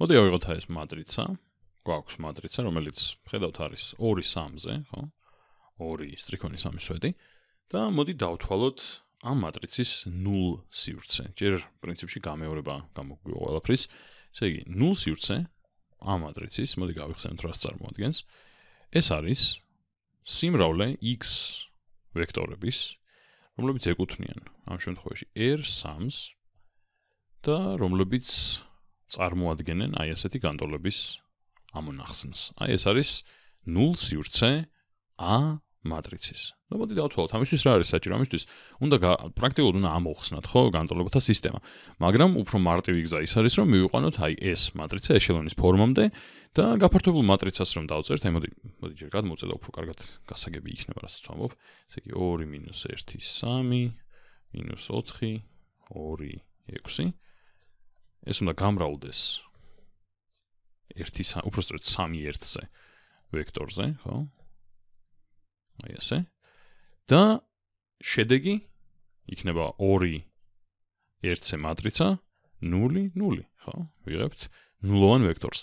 მოდი ავიღოთ ეს matrica. Გვაქვს matrica, რომელიც ხედავთ არის 2-3-ზე, ხო? 2-3 სვეტი და მოდი დავთვალოთ ამ matricis 0 სივრცე. Ჯერ პრინციპში გამეორება გამოგვივა ყველაფრის. Ესე იგი 0 სივრცე ამ matricis, მოდი გავიხსენოთ რას წარმოადგენს. ეს არის სიმრავლე x ვექტორების, რომლებიც ეკუთვნიან ამ შემთხვევაში R3-ს და რომლებიც წარმოადგენენ აი ესეთი განტოლების ამონახსნს. Აი ეს არის 0 სივრცე A matricis. და მოდი დავთვალოთ, ამისთვის რა არის საჭირო? Ამისთვის უნდა პრაქტიკულად უნდა ამოვხსნათ, ხო, განტოლებათა სისტემა. მაგრამ უფრო მარტივი გზა ის არის, რომ მივიყვანოთ აი ეს matrica ეშელონის ფორმამდე და გაფართოებულ matricas რომ დავწერთ, აი მოდი ჯერ გადმოვწევ და უფრო კარგად გასაგები იქნება, რასაც ვამბობ. ესე იგი 2-1, 3, 4, 2, 6. ეს უნდა გამრავლდეს უბრალოდ 3 ერთზე ვექტორზე, ხო? აი ესე. და შედეგი იქნება 2-1-ზე matrica 0-0, ხო? ვიღებთ ნულოვან ვექტორს.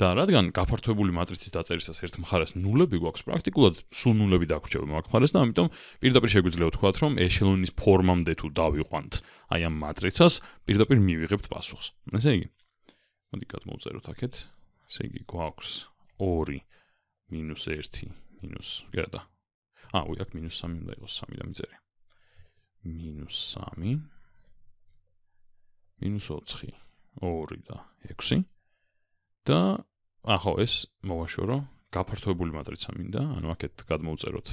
და რადგან გაფართოებული matricis დაწერისას ერთ მხარეს ნულები გვაქვს, პრაქტიკულად სულ ნულები დაგვრჩება მაგ მხარეს და ამიტომ პირდაპირ შეგვიძლია ვთქვათ, რომ ეშელონის ფორმამდე თუ დავიყვანთ აი ამ matricas, პირდაპირ მივიღებთ პასუხს. ესე იგი, მოდი გადმოვწეროთ აქეთ. ესე იგი გვაქვს 2-1 - უი, აქ -3 უნდა იყოს, 3 და მივწერე. -3 -4 2 და 6 და ახო ეს მოვაშორო გაფართოებული matrica მინდა, ანუ აქეთ გადმოვწეროთ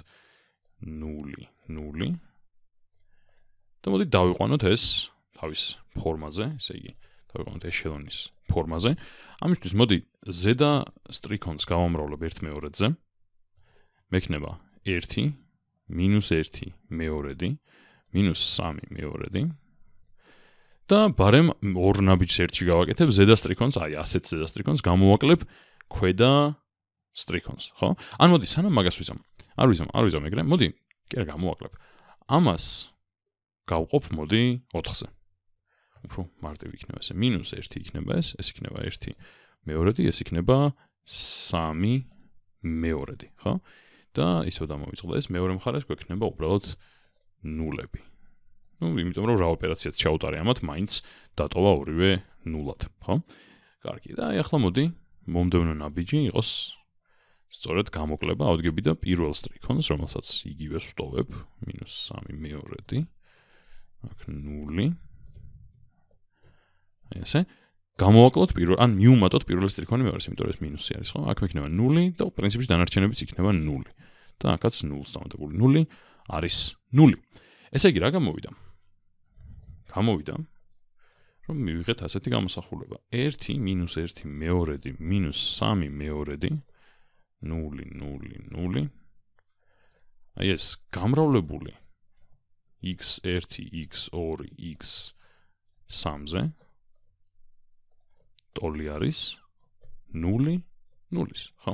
0-0 და მოდი დავიყვანოთ ეს თავის ფორმაზე, ესე იგი დავიყვანოთ ეშელონის ფორმაზე. ამისთვის მოდი ზედა სტრიქონს გავამრავლებ ერთმეორედზე. მექნება 1 - 1 მეორედი -3 მეორედი და ბარემ 2 ნაბიჯს 1-ში გავაკეთებ, ზედა სტრიქონს, აი ასეთ ზედა სტრიქონს გამოვაკლებ ქვედა სტრიქონს, ხო? ან მოდი სანამ მაგას ვიზამ. არ ვიზამ ეგრე. მოდი, კი რა გამოვაკლებ. ამას გავყოფ მოდი 4-ზე. უფრო მარტივი იქნება ესე. -1 იქნება ეს, ეს იქნება 1 მეორედი, ეს იქნება 3 მეორედი, ხო? და ისო დამოვიწყდა ეს, მეორე მხარეს გვექნება უბრალოდ ნულები. ну, იმიტომ რომ რა ოპერაციაც ჩაუტარე ამათ, მაინც დატოვა ორივე ნულად, ხო? კარგი, და ახლა მოდი მომდევნო ნაბიჯი იყოს სწორედ გამოკლება, ავდგები და პირველ სტრიქონს, რომელსაც იგივე ვტოვებ, -3 მეორედი, აქ 0. ესე გამოვაკლოთ პირველ, ან მიუმატოთ პირველ სტრიქონი მეორეს, იმიტომ რომ ეს მინუსი არის, ხო? აქ მექნება 0 და პრინციპში დანარჩენებიც იქნება 0. და აქაც 0-ს დამატებული 0 არის 0. ესე იგი რა გამოვიდა? გამოვიდა, რომ მივიღეთ ასეთი გამოსახულება. 1 - 1 მეორედი -3 მეორედი 0-0-0. აი ეს გამრავლებული x1, x2, x3-ზე ტოლი არის 0-0, ხო?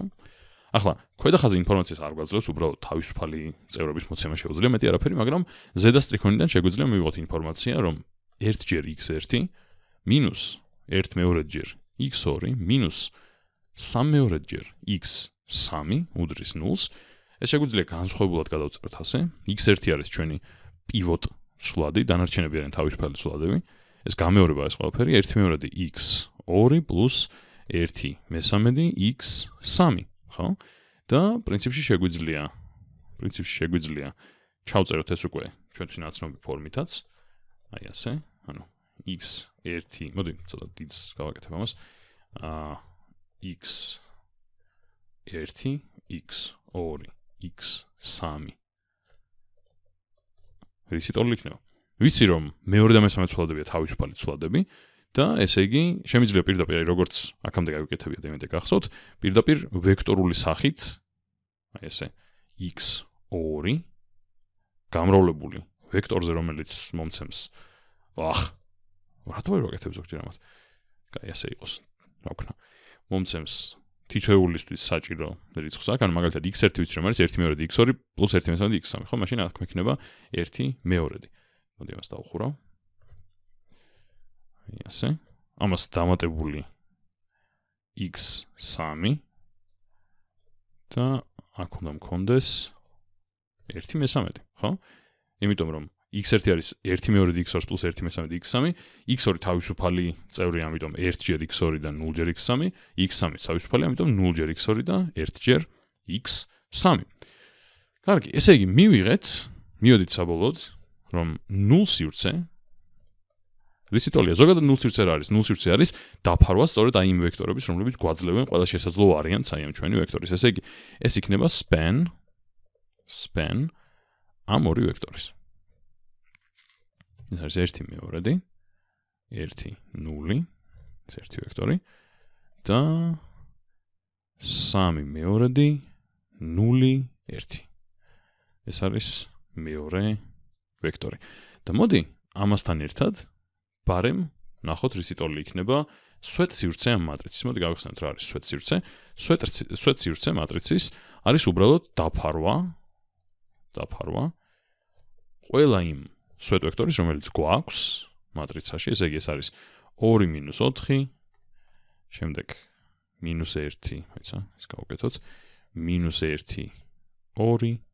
ახლა, ქვედა ხაზი ინფორმაციას არ გვაძლევს, უბრალოდ თავისუფალი წევრების მოცემა შეუძლია, მეტი არაფერი, მაგრამ ზედა სტრიქონიდან შეგვიძლია მივიღოთ ინფორმაცია, რომ 1-ჯერ x1 - 1-2-ჯერ x2 - 3-2-ჯერ x3 უდრის 0-ს. ეს შეგვიძლია განსხვავებულად გადავწეროთ ასე. x1 არის ჩვენი პივოტ ცვლადი, დანარჩენები არიან თავისუფალი ცვლადები. ეს გამეორება ეს ყველაფერი, 1-2 x2 პლუს 1/3 x3. ხო? და პრინციპში შეგვიძლია ჩავწეროთ ეს უკვე ჩვენთვის აცნობი ფორმითაც. აი ასე, ანუ x1, მოდი ცოტა დიდს გავაკეთებ ამას. x1, x2, x3. რისი ტოლი იქნება? ვიცი რომ მეორე და მესამე ცვლადებია თავისუფალი ცვლადები. და ესე იგი, შემიძლია პირდაპირ, როგორც აქამდე გავიკეთებია და იმედია გახსოვთ, პირდაპირ ვექტორული სახით, აი ესე x2 გამრავლებული ვექტორზე, რომელიც მომცემს. რატო ვერ ვაკეთებ ზოგჯერ ამას? აი ესე იყოს, რა ვქნა. მომცემს თითოეულისთვის საჭირო რიცხვს აქ, ან მაგალითად x1 ვიცი რომ არის 1-2 x2 პლუს 1-3 x3, ხო? მაშინ აქ მექნება 1-2. მოდი ამას დავხურავ. ესე, ამას დამატებული x sami da ako nam kondes 1/13, ხო? იმიტომ რომ x1 არის 1/2 x2 + 1/13 x3, x2 თავისუფალი წევრია, ამიტომ 1-ჯერ x2 და 0-ჯერ x3, x3 თავისუფალი, ამიტომ 0-ჯერ x2 და 1-ჯერ x3. კარგი, ესე იგი მივიღეთ, მივდით საბოლოოდ, რომ 0 სივრცე ეს სიტუაცია ზოგადად 0 სივრცე არის, 0 სივრცე არის დაფარვა სწორედ აი იმ ვექტორების, რომლებიც გვაძლევენ ყველა შესაძლო ვარიანტს აი ამ ჩვენი ვექტორის. ესე იგი, ეს იქნება span ამ ორი ვექტორის. ეს არის 1/2, 1/0, ეს ერთი ვექტორი და 3/2, 0/1. ეს არის მეორე ვექტორი. და მოდი, ამასთან ერთად ბარემ ნახოთ რისიტოლი იქნება სვეთ სივრცე ამ მატრიცის. მოდი გავიხსენოთ რა არის სვეთ სივრცე. სვეთ სივრცე მატრიცის არის უბრალოდ დაფარვა ყველა იმ სვეთ ვექტორის, რომელიც გვაქვს მატრიცაში, ესე იგი ეს არის 2-4, შემდეგ -1, აიცა, ეს გავუკეთოთ, -1, 2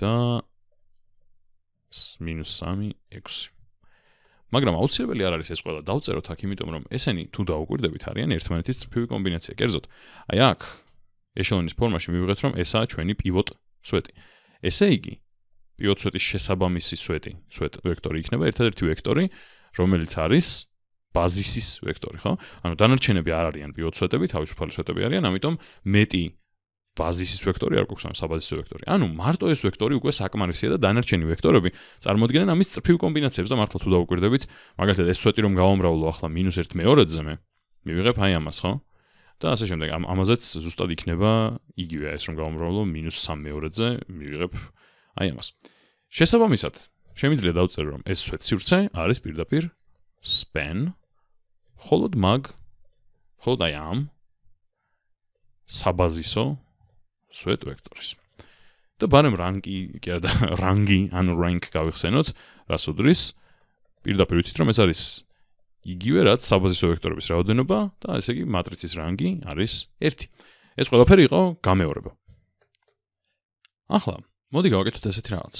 და -3, 6. მაგრამ აუცილებელი არ არის ეს ყველა დავწეროთ აქ, იმიტომ რომ ესენი თუ დაუკვირდებით არიან ერთმანეთის წრფივი კომბინაცია. კერძოდ, აი აქ ეშელონის ფორმაში მივიღეთ, რომ ესაა ჩვენი პივოტ სვეტი. ესე იგი, პივოტ სვეტის შესაბამისი სვეთ ვექტორი იქნება ერთადერთი ვექტორი, რომელიც არის ბაზისის ვექტორი, ხო? ანუ დანარჩენები არ არიან პივოტ სვეტები, თავისუფალი სვეტები არიან, ამიტომ მეტი ბაზისის ვექტორი არ გვაქვს, საბაზისო ვექტორი. ანუ მარტო ეს ვექტორი უკვე საკმარისია და დანარჩენი ვექტორები წარმოადგენენ ამის წრფივ კომბინაციებს და მართლა თუ დაუკვირდებით, მაგალითად ეს სვეტი რომ გავამრავლო ახლა -1/2-ზე მე მივიღებ აი ამას, ხო? და ასე შემდეგ. ამაზეც ზუსტად იქნება იგივე, ეს რომ გავამრავლო -3/2-ზე მივიღებ აი ამას. შესაბამისად, შემიძლია დავწერო რომ ეს სვეთ სივრცე არის პირდაპირ span მხოლოდ აი ამ საბაზისო სვეთ ვექტორის. და ბარემ რანგი, ანუ rank გავიხსენოთ, რას უდრის, პირდაპირ ვიცით რომ ეს არის იგივე რაც საბაზისო ვექტორების რაოდენობა და ესე იგი მატრიცის rangi არის 1. ეს ყველაფერი იყო გამეორება. ახლა, მოდი გავაკეთოთ ესეთი რაღაც.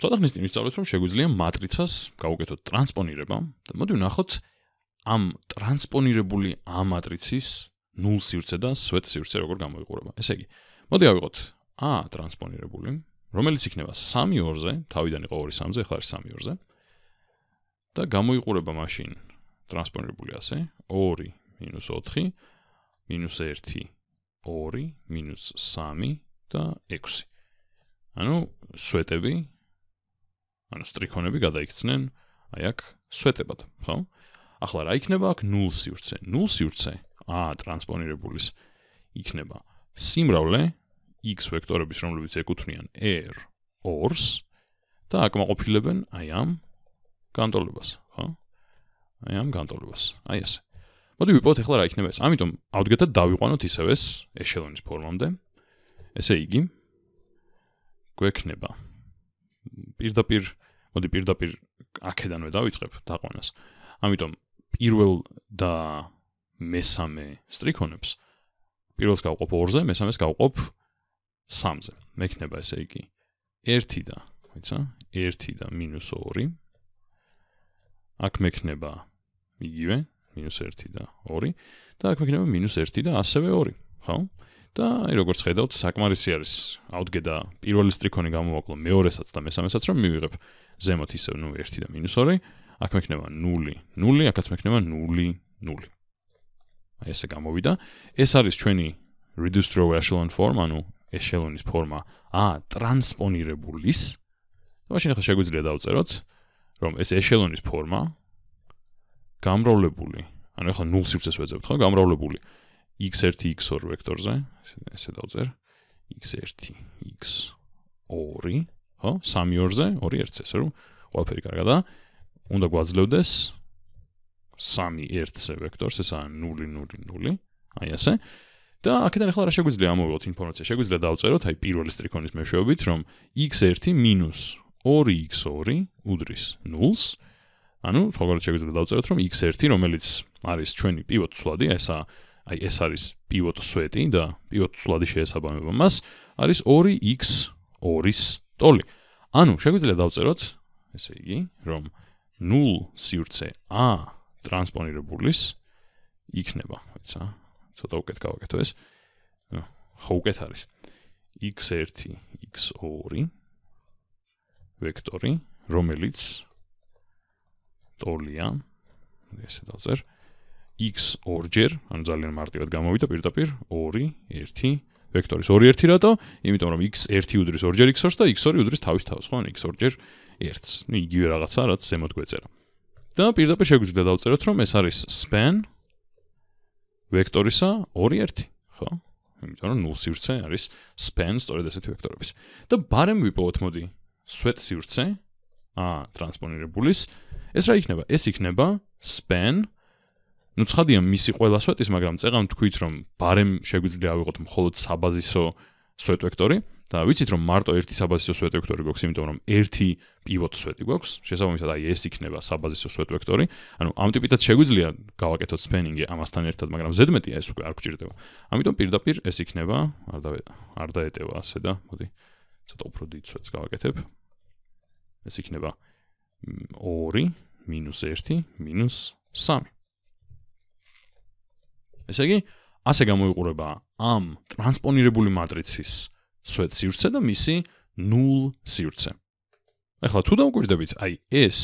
ცოტა ხნის წინ ვისწავლეთ რომ შეგვიძლია მატრიცას გავუკეთოთ ტრანსპონირება და მოდი ვნახოთ ამ ტრანსპონირებული ამ მატრიცის 0 სივრცე და სვეთ სივრცე როგორ გამოიყურება. ესე იგი, მოდი ავიღოთ A ტრანსპონირებული, რომელიც იქნება 3/2-ზე, თავიდან იყო 2/3-ზე, ახლა არის 3/2-ზე. და გამოიყურება მაშინ ტრანსპონირებული ასე, 2-4, -1, 2, -3 და 6. ანუ სვეტები, ანუ სტრიქონები გადაიქცნენ აი აქ სვეტებად, ხო? ახლა რა იქნება აქ 0 სივრცე? 0 სივრცე A ტრანსპონირებულის იქნება სიმრავლე x ვექტორების, რომლებიც ეკუთვნიან R2-ს და აკმაყოფილებენ აი ამ განტოლებას, ხო? აი ამ განტოლებას, აი ესე. მოდი ვიპოვოთ ახლა რა იქნება ეს. ამიტომ ავდგეთად დავიყვანოთ ისევ ეს ეშელონის ფორმამდე. ესე იგი გვექნება პირდაპირ აქედანვე დავიწყებ დაყვანას. ამიტომ პირველ და მესამე სტრიქონებს პირველს გავყოფ 2-ზე, მესამეს გავყოფ 3-ზე. მექნება ესე იგი 1 და -2. აქ მექნება იგივე -1 და 2 და აქ მექნება -1 და ასევე 2, ხო? და აი როგორც ხედავთ, საკმარისი არის ავდგე და პირველი სტრიქონი გამოვაკლო მეორესაც და მესამესაც რომ მივიღებ ზემოთ ისევ 1 და -2. აქ მექნება 0-0, აქაც მექნება 0-0. აი ესე გამოვიდა. ეს არის ჩვენი reduced row echelon form, ანუ ეშელონის ფორმა A ტრანსპონირებულის. და მაშინ ახლა შეგვიძლია დავწეროთ, რომ ეს ეშელონის ფორმა გამრავლებული, ანუ ახლა 0 სივრცეს ვეძებთ, ხო? გამრავლებული x1, x2 ვექტორზე, ესე დავწერ, x1, x2, ხო? 3-2-ზე, 2-1-ზე, ესე რომ ყველაფერი კარგადაა. უნდა გვაძლევდეს 3-1-ზე ვექტორს, ესაა 0-0-0, აი ასე. და აქედან ახლა რა შეგვიძლია ამოვიღოთ ინფორმაცია? შეგვიძლია დავწეროთ აი პირველი სტრიქონის მეშვეობით, რომ x1 - 2x2 უდრის 0-ს. ანუ სხვაგვარად შეგვიძლია დავწეროთ, რომ x1, რომელიც არის ჩვენი პივოტ ცვლადი, ესაა აი ეს არის pivot sweat-ი და pivot სლადი შეესაბამება მას, არის 2x2-ის ტოლი. Ანუ შეგვიძლია დავწეროთ, ესე იგი, რომ 0 სივრცე a ტრანსპონირებულის იქნება, ეცა, ცოტა უკეთ გავაკეთო ეს. ხო უკეთ არის. x1, x2 ვექტორი, რომელიც ტოლია, ესე დავწერ. X ორჯერ, ანუ ძალიან მარტივად გამოვიდა პირდაპირ 2 1 ვექტორის 2 1 რატო? იმიტომ რომ x1 უდრის ორჯერ x2-ს და x2 უდრის თავის თავს, ხო? X ორჯერ 1-ს. Ну იგივე რაღაცა, რაც ზემოთ გვეწერა. და პირდაპირ შეგვიძლია დავწეროთ, რომ ეს არის span ვექტორისა 2 1, ხო? იმიტომ რომ 0 სივრცე არის span სწორედ ესეთი ვექტორების. და ბარემ ვიპოვოთ, მოდი, sweat სივრცე a ტრანსპონირებულის. ეს რა იქნება? ეს იქნება span ну ცხადია მისი ყველა სვეტის, მაგრამ წეღამ თქვით რომ ბარემ შეგვიძლია ავიღოთ მხოლოდ საბაზისო სვეტ ვექტორი და ვიცით რომ მარტო ერთი საბაზისო სვეტ ვექტორი გვაქვს, იმიტომ რომ ერთი პივოტ სვეტი გვაქვს, შესაბამისად აი ეს იქნება საბაზისო სვეტ ვექტორი. ანუ ამ ტიპითაც შეგვიძლია გავაკეთოთ სპენინგი ამასთან ერთად, მაგრამ ზედმეტია ეს უკვე არ გვჭირდება. ამიტომ პირდაპირ ეს იქნება, არ დაეტევა ასე და მოდი ცოტა უფრო დიდ სვეტს გავაკეთებ. ეს იქნება 2 -1 -3. ესე იგი, ასე გამოიყურება ამ ტრანსპონირებული მატრიცის სვეტ სივრცე და მისი 0 სივრცე. ეხლა თუ დავგვირდებით, აი ეს,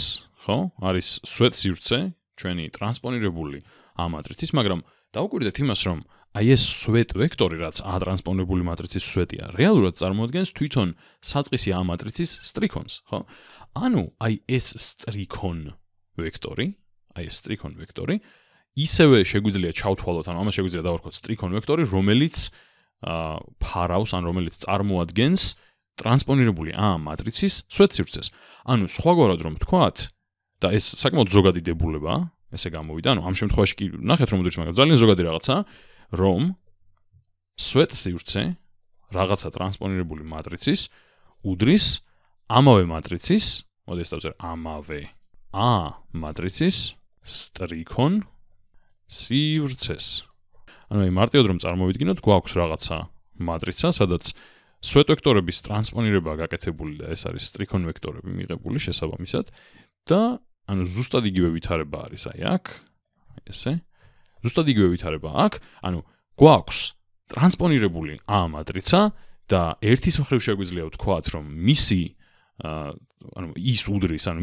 ხო, არის სვეტ სივრცე, ჩვენი ტრანსპონირებული ამ მატრიცის, მაგრამ დავგვირდეთ იმას, რომ აი ეს სვეტ ვექტორი, რაც A ტრანსპონირებული მატრიცის სვეტია, რეალურად წარმოადგენს თვითონ საწყისი ამ მატრიცის სტრიქონს, ხო? ანუ აი ეს სტრიქონ ვექტორი ისევე შეგვიძლია ჩავთვალოთ, ანუ ამას შეგვიძლია დავარქვათ სტრიქონ ვექტორი, რომელიც ფარავს, ან რომელიც წარმოადგენს ტრანსპონირებული A მატრიცის სვეტ სივრცეს. ანუ სხვაგვარად რომ ვთქვათ, და ეს საკმაოდ ზოგადი დებულება, ესე გამოვიდა, ანუ ამ შემთხვევაში კი ნახეთ რომ მოდით, მაგრამ ძალიან ზოგადი რაღაცა, რომ სვეტ სივრცე რაღაცა ტრანსპონირებული მატრიცის უდრის ამავე მატრიცის, მოდი ეს დავწერე, ამავე A მატრიცის სტრიქონ სივრცეს. ანუ მარტივად რომ წარმოვიდგინოთ, გვაქვს რაღაცა მატრიცა, სადაც სვეტ ვექტორების ტრანსპონირებაა გაკეთებული და ეს არის სტრიქონ ვექტორები მიღებული შესაბამისად და ანუ ზუსტად იგივე ვითარება არის აი აქ, ესე. ზუსტად იგივე ვითარება აქ, ანუ გვაქვს ტრანსპონირებული A მატრიცა და ერთის მხრივ შეგვიძლია ვთქვათ, რომ მისი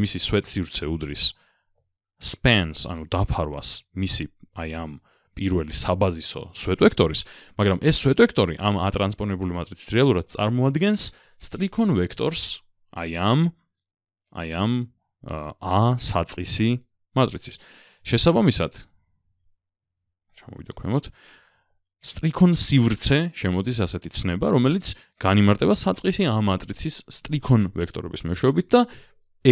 მისი სვეტ სივრცე უდრის spans, ანუ დაფარვას მისი აი ამ პირველი საბაზისო სვეტ ვექტორის, მაგრამ ეს სვეტ ვექტორი ამ A ტრანსპონირებული მატრიცის რეალურად წარმოადგენს სტრიქონ ვექტორს აი ამ A საწყისი მატრიცის. შესაბამისად, ჩამოვიდა ქვემოთ, სტრიქონ სივრცე შემოდის ასეთი ცნება, რომელიც განიმარტება საწყისი A მატრიცის სტრიქონ ვექტორების მეშვეობით და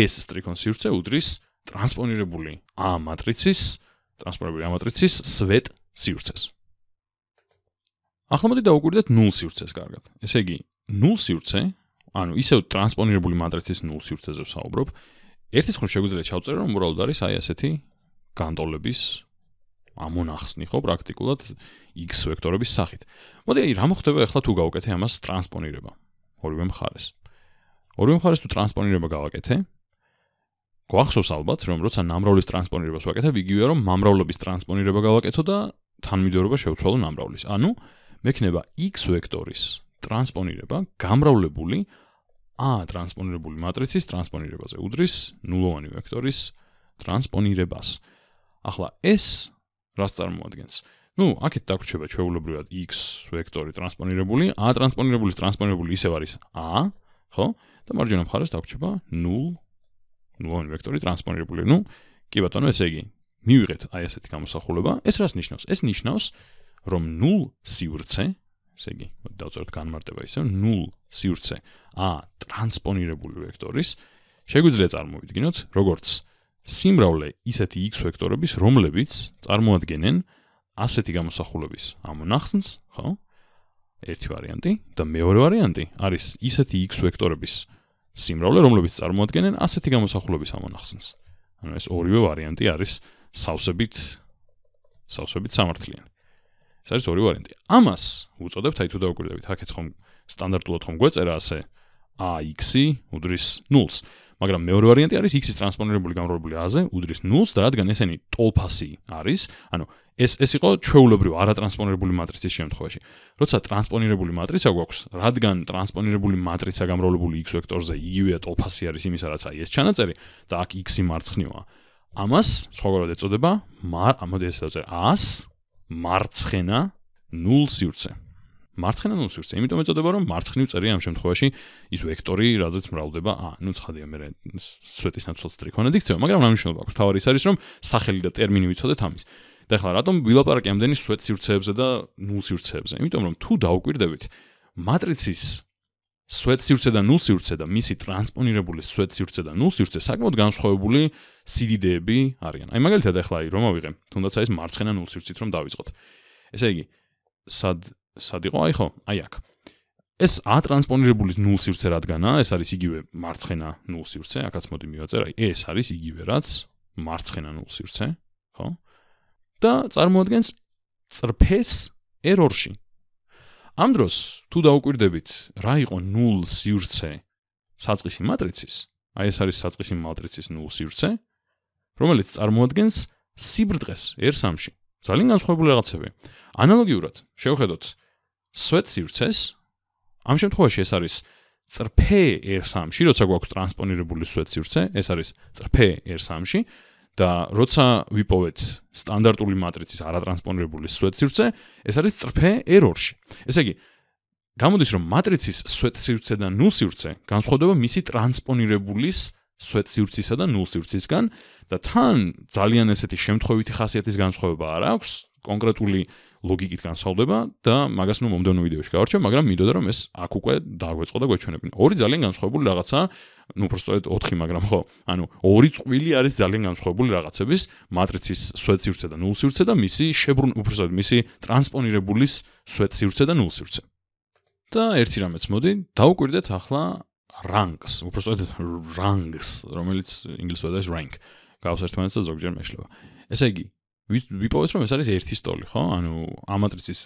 ეს სტრიქონ სივრცე უდრის ტრანსპონირებული A მატრიცის სვეტ სივრცეს. ახლა მოდი დავუკვირდეთ 0 სივრცეს კარგად. ესე იგი, 0 სივრცე, ანუ ისევ ტრანსპონირებული მატრიცის 0 სივრცეზე ვსაუბრობ. ერთის მხრივ შეგვიძლია ჩავწერო, რომ უბრალოდ არის აი ასეთი განტოლების ამონახსნი, ხო, პრაქტიკულად x ვექტორების სახით. მოდი აი რა მოხდება ახლა თუ გავაკეთე ამას ტრანსპონირება ორივე მხარეს. ორივე მხარეს თუ ტრანსპონირება გავაკეთე, გვახსოვს ალბათ, რომ როცა ნამრავლის ტრანსპონირებას ვაკეთებ, იგივეა რომ მამრავლობის ტრანსპონირება გავაკეთო და თანმიმდევრობა შევცვალო ნამრავლის. ანუ მექნება x ვექტორის ტრანსპონირება გამრავლებული A ტრანსპონირებული მატრიცის ტრანსპონირებაზე უდრის ნულოვანი ვექტორის ტრანსპონირებას. ახლა ეს რას წარმოადგენს? ну, აქეთ დაგვრჩება ჩვეულებრივად x ვექტორი ტრანსპონირებული, A ტრანსპონირებულის ტრანსპონირებული ისევ არის A, ხო? და მარჯვენა მხარეს დაგვრჩება 0 ვექტორი ტრანსპონირებული. Ну, კი ბატონო, ესე იგი, მივიღეთ აი ესეთი გამოსახულება. ეს რას ნიშნავს? ეს ნიშნავს, რომ 0 სივრცე, ესე იგი, დავწეროთ განმარტება ისე, 0 სივრცე A ტრანსპონირებული ვექტორის შეგვიძლია წარმოვიდგინოთ, როგორც სიმრავლე ისეთი x ვექტორების, რომლებიც წარმოადგენენ ასეთი გამოსახულების ამონახსნს, ხო? ერთი ვარიანტი და მეორე ვარიანტი არის ისეთი x ვექტორების სიმრავლე, რომლებიც წარმოადგენენ ასეთი გამოსახულების ამონახსნს. ანუ ეს ორივე ვარიანტი არის სავსებით სამართლიანი. ეს არის ორი ვარიანტი. Ამას უწოდებთ აი თუ დავგვირდებით, აქეც ხომ სტანდარტულად ხომ გვეწერა ასე ax-ი უდრის 0-ს, მაგრამ მეორე ვარიანტი არის x-ის ტრანსპონირებული გამრავლებული a-ზე უდრის 0-ს და რადგან ესენი ტოლფასი არის, ანუ ეს იყო ჩვეულებრივ არატრანსპონირებული მატრიცის შემთხვევაში. Როცა ტრანსპონირებული მატრიცა გვაქვს, რადგან ტრანსპონირებული მატრიცა გამრავლებული x ვექტორზე იგივე ტოლფასი არის იმისა, რაც აი ეს ჩანაწერი და აქ x-ი მარცხნივაა. Ამას სხვაგვარად ეწოდება a-ს მარცხენა 0 სივრცე. Მარცხენა 0 სივრცე, იმიტომ ეწოდება, რომ მარცხნივ წერია ამ შემთხვევაში ის ვექტორი, რაზეც მრავლდება a. ნუ ცხადია, მე სვეტის ნაცვლად სტრიქონად იქცევა, მაგრამ რა მნიშვნელობა აქვს? თავი ის არის, რომ სახელი და ტერმინი ვიცოდეთ ამის. და ახლა რატომ ვილაპარაკი ამდენი სვეტ სივრცეებზე და 0 სივრცეებზე? იმიტომ რომ თუ დავგვირდებით მატრიცის სვეტ სივრცე და 0 სივრცე და მისი ტრანსპონირებული სვეტ სივრცე და 0 სივრცე საკმაოდ განსხვავებული სიდიდეები არიან. აი მაგალითად ახლა რომ ავიღე, თუნდაც აი ეს მარცხენა 0 სივრცით რომ დავიწყოთ. ესე იგი, სად იყო? აი ხო, აი აქ. ეს a ტრანსპონირებული 0 სივრცე რადგანაა, ეს არის იგივე მარცხენა 0 სივრცე, აქაც მოდი მივაწერა, აი ეს არის იგივე რაც მარცხენა 0 სივრცე, ხო? და წარმოადგენს წრფეს ერორში. Am dros, tu დავგვირდებით, რა იყო 0 სივრცე საწყისი მატრიცის, აი ეს არის საწყისი მატრიცის 0 სივრცე, რომელიც წარმოადგენს სიბრტყეს R3-ში. Ძალიან განსხვავებული რაღაცებია. Ანალოგიურად, შევხედოთ სვეტ სივრცეს, ამ შემთხვევაში ეს არის წრფე R3-ში, როცა გვაქვს ტრანსპონირებული სვეტ სივრცე, ეს არის წრფე R3-ში და როცა ვიპოვეთ სტანდარტული მატრიცის არატრანსპონირებული სვეტ სივრცე, ეს არის წრფე error-ში. ესე იგი, გამოდის რომ მატრიცის სვეტ სივრცე და 0 სივრცე განსხვავდება მისი ტრანსპონირებულის სვეტ სივრცისა და 0 სივრცისგან და თან ძალიან ესეთი შემთხვევითი ხასიათის განსხვავება არ აქვს, კონკრეტული ლოგიკით განსხვავდება და მაგას ნუ მომდევნო ვიდეოში გავარჩევ, მაგრამ მიდოდა რომ ეს აქ უკვე დაგვეწყო და გვეჩვენებინე. ორი ძალიან განსხვავებული რაღაცაა, ну просто 4, მაგრამ ხო, ანუ ორი წყვილი არის ძალიან განსხვავებული რაღაცების, მატრიცის სვეტ სივრცე და 0 სივრცე და მისი მისი ტრანსპონირებულის სვეტ სივრცე და 0 სივრცე. და ერთი რამეც მოდი, დავუკვირდეთ ახლა ranks, უბრალოდ ranks, რომელიც ინგლისურად არის rank. გაუსერთმანეთ და ზოგჯერ მეშლება. ესე იგი, ვიპოვეთ რომ ეს არის 1 სტოლი, ხო? ანუ ამ მატრიცის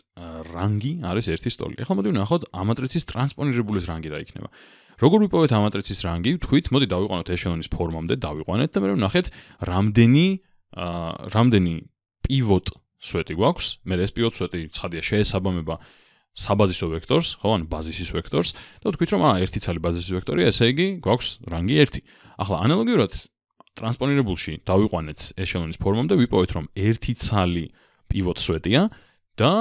რანგი არის 1 სტოლი. ახლა მოდი ვნახოთ ამ მატრიცის ტრანსპონირებულის რანგი რა იქნება. როგორ ვიპოვეთ ამ მატრიცის რანგი? თვით მოდი დავიყვანოთ ეშელონის ფორმამდე, დავიყვანეთ და მე ვნახეთ რამდენი პივოტ სვეტი გვაქვს. მე ეს პივოტ სვეტი ცხადია შეესაბამება საბაზისო ვექტორს, ხო, ან ბაზისის ვექტორს და თქვით რომ ერთი ცალი ბაზისის ვექტორია, ესე იგი გვაქვს რანგი 1. ახლა ანალოგიურად ტრანსპონირებულში დავიყვანეთ ეშელონის ფორმამდე, ვიპოვეთ რომ 1 ცალი პივოტ სვეტია და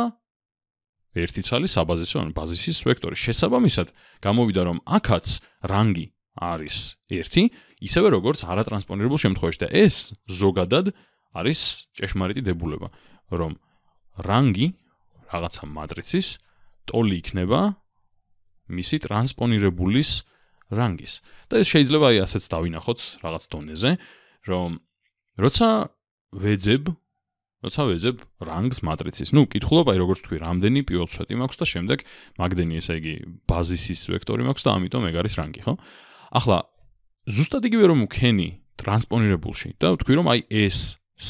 1 ცალი საბაზისო, ან ბაზისის ვექტორი. შესაბამისად, გამოვიდა რომ აქაც რანგი არის 1, ისევე როგორც არატრანსპონირებულ შემთხვევაში და ეს ზოგადად არის ჭეშმარიტი დებულება, რომ რანგი რაღაცა მატრიცის ტოლი იქნება მისი ტრანსპონირებულის რანგის. და ეს შეიძლება აი ასეც დავინახოთ რაღაც დონეზე, რომ როცა ვეძებ რანგს მატრიცის. Ну, კითხულობ აი როგორც თქვი, რამდენი პივოტ სვეტი მაქვს და შემდეგ მაგდენი, ესე იგი, ბაზისის ვექტორი მაქვს და ამიტომ ეგ არის რანგი, ხო? ახლა ზუსტად იგივე რომ ვქენი ტრანსპონირებულში და ვთქვი რომ აი ეს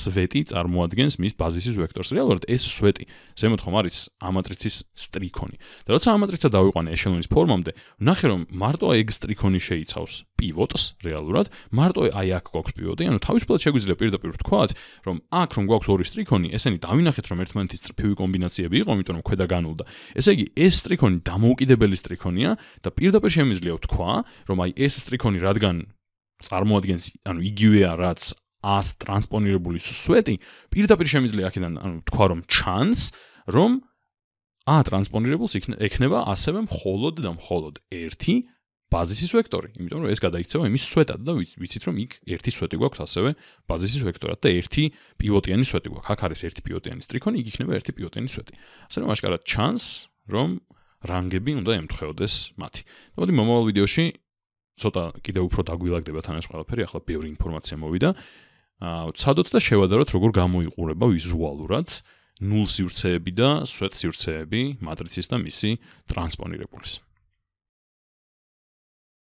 სვეტი წარმოადგენს მის ბაზისის ვექტორს. რეალურად ეს სვეტი ზემოთ ხომ არის ამ მატრიცის სტრიქონი. და როცა ამ მატრიცა დავიყვანე ეშელონის ფორმამდე, ვნახე რომ მარტო ეგ სტრიქონი შეიცავს პივოტს რეალურად, მარტო აი აქ გვაქვს პივოტი, ანუ თავისუფლად შეგვიძლია პირდაპირ ვთქვათ, რომ აქ რომ გვაქვს ორი სტრიქონი, ესენი დავინახეთ რომ ერთმანეთის წრფივი კომბინაციები იყო, იმიტომ რომ ქვედა განულდა. ესე იგი, ეს სტრიქონი დამოუკიდებელი სტრიქონია და პირდაპირ შემიძლია ვთქვა, რომ აი ეს სტრიქონი რადგან წარმოადგენს, ანუ იგივეა რაც as ტრანსპონირებული სვეტი, პირდაპირ შემიძლია აქედან, ანუ თქვა რომ ჩანს, რომ a ტრანსპონირებულს ექნება ასევე მხოლოდ და მხოლოდ 1 ბაზისის ვექტორი, იმიტომ რომ ეს გადაიქცევა იმის სვეტად და ვიცით რომ იქ 1 სვეტი გვაქვს ასევე ბაზისის ვექტორად და 1 პივოტიანი სვეტი გვაქვს. აქ არის 1 პივოტიანი სტრიქონი, იქ იქნება 1 პივოტიანი სვეტი. ასე რომ აშკარად ჩანს, რომ რანგები უნდა ემთხვეოდეს მათი. და მოდი მომავალ ვიდეოში ცოტა კიდევ უფრო დაგვილაგდებათ ან ეს ყველაფერი, ახლა ბევრი ინფორმაცია მოვიდა. Ცადოთ და შევადაროთ როგორ გამოიყურება ვიზუალურად 0 სივრცეები და სვეტ სივრცეები მატრიცის და მისი ტრანსპონირებულის.